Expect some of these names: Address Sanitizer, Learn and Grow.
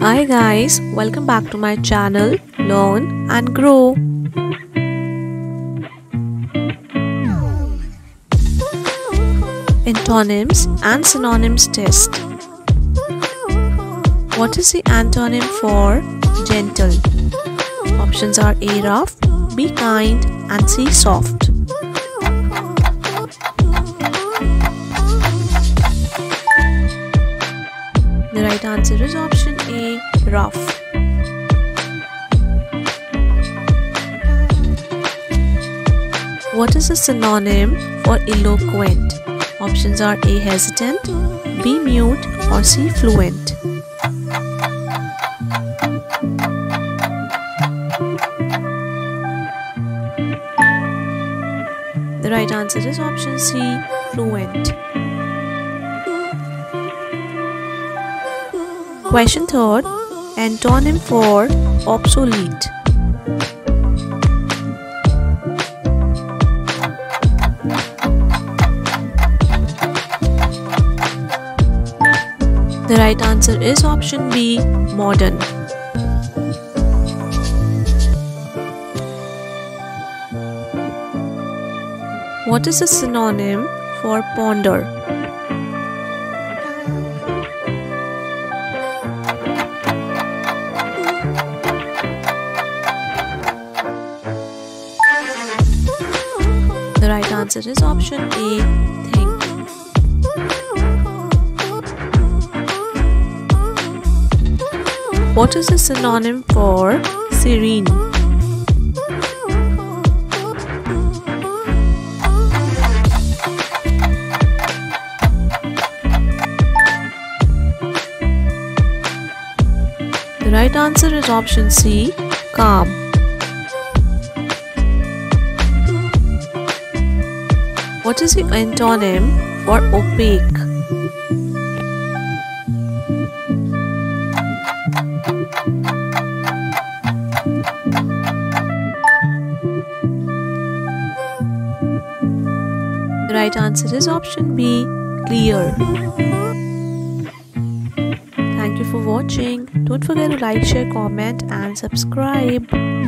Hi guys, welcome back to my channel Learn and Grow. Antonyms and synonyms test. What is the antonym for gentle? Options are A. rough, B. kind and C. soft. The right answer is option A. rough. What is a synonym for eloquent? Options are A. hesitant, B. mute or C. fluent. The right answer is option C. fluent. Question 3. Antonym for obsolete. The right answer is option B. modern. What is a synonym for ponder? The right answer is option A. think. What is a synonym for serene? The right answer is option C. calm. What is the antonym for opaque? The right answer is option B. clear. Thank you for watching. Don't forget to like, share, comment and subscribe.